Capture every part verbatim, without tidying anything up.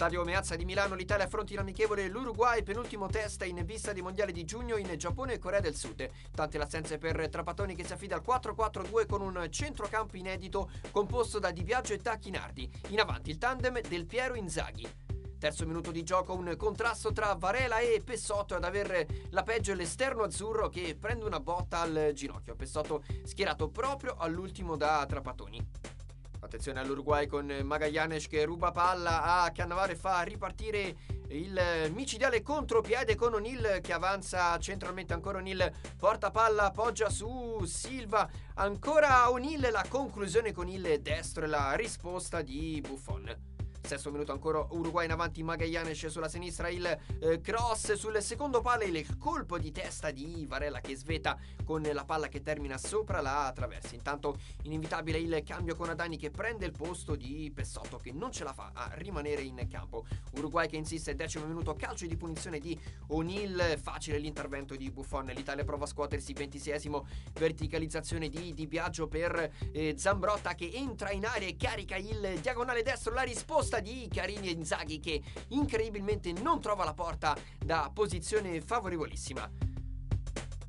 Stadio Meazza di Milano, l'Italia affronta in amichevole l'Uruguay, penultimo test in vista dei mondiali di giugno in Giappone e Corea del Sud. Tante le assenze per Trapattoni, che si affida al quattro quattro due con un centrocampo inedito composto da Di Biagio e Tacchinardi. In avanti il tandem Del Piero Inzaghi. Terzo minuto di gioco, un contrasto tra Varela e Pessotto, ad avere la peggio l'esterno azzurro, che prende una botta al ginocchio. Pessotto schierato proprio all'ultimo da Trapattoni. Attenzione all'Uruguay con Magallanes che ruba palla a Cannavare, fa ripartire il micidiale contropiede con O'Neill che avanza centralmente, ancora O'Neill porta palla, appoggia su Silva, ancora O'Neill, la conclusione con il destro e la risposta di Buffon. Sesto minuto, ancora Uruguay in avanti, Magallanes sulla sinistra, il eh, cross sul secondo palo, il colpo di testa di Varela che sveta con la palla che termina sopra la traversa. Intanto inevitabile il cambio con Adani che prende il posto di Pessotto, che non ce la fa a rimanere in campo. Uruguay che insiste, decimo minuto, calcio di punizione di O'Neill, facile l'intervento di Buffon. L'Italia prova a scuotersi, ventiseiesimo, verticalizzazione di Di Biagio per eh, Zambrotta che entra in area e carica il diagonale destro, la risposta di Carini e Inzaghi che incredibilmente non trova la porta da posizione favorevolissima.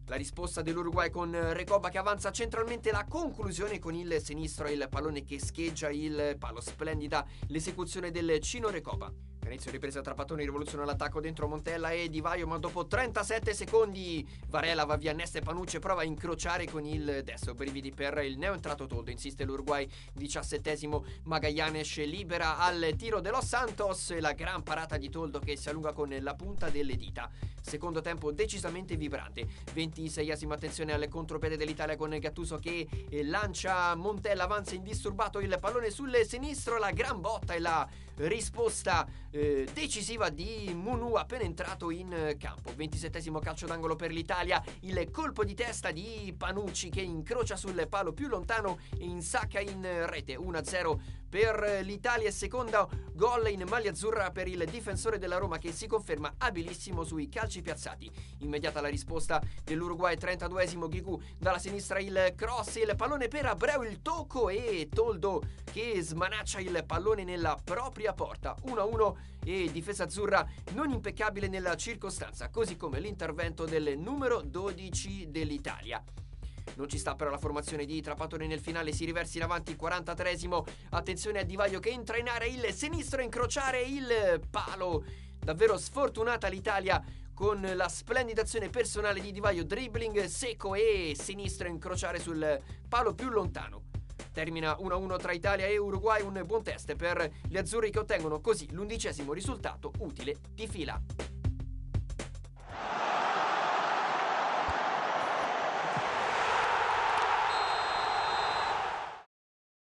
La risposta dell'Uruguay con Recoba che avanza centralmente, la conclusione con il sinistro e il pallone che scheggia il palo. Splendida l'esecuzione del Cino Recoba. Inizio ripresa Trapattoni, rivoluzione all'attacco dentro Montella e Di Vaio, ma dopo trentasette secondi Varela va via Neste, Panucci e prova a incrociare con il destro. Brividi per il neoentrato Toldo. Insiste l'Uruguay, diciassettesimo, Magallanes libera al tiro de Los Santos e la gran parata di Toldo che si allunga con la punta delle dita. Secondo tempo decisamente vibrante. ventiseiesimo, attenzione al contropiede dell'Italia con Gattuso che lancia Montella, avanza indisturbato il pallone sul sinistro, la gran botta e la risposta eh, decisiva di Munu appena entrato in campo. Ventisettesimo, calcio d'angolo per l'Italia, il colpo di testa di Panucci che incrocia sul palo più lontano e insacca in rete. Uno a zero per l'Italia e secondo gol in maglia azzurra per il difensore della Roma che si conferma abilissimo sui calci piazzati. Immediata la risposta dell'Uruguay, trentaduesimo, Gigù dalla sinistra, il cross, il pallone per Abreu, il tocco e Toldo che smanaccia il pallone nella propria porta. Uno a uno e difesa azzurra non impeccabile nella circostanza, così come l'intervento del numero dodici dell'Italia. Non ci sta però la formazione di Trapattoni nel finale, si riversa in avanti, quarantatreesimo, attenzione a Di Vaio che entra in area, il sinistro a incrociare il palo. Davvero sfortunata l'Italia con la splendida azione personale di Di Vaio, dribbling secco e sinistro a incrociare sul palo più lontano. Termina uno a uno tra Italia e Uruguay, un buon test per gli azzurri che ottengono così l'undicesimo risultato utile di fila.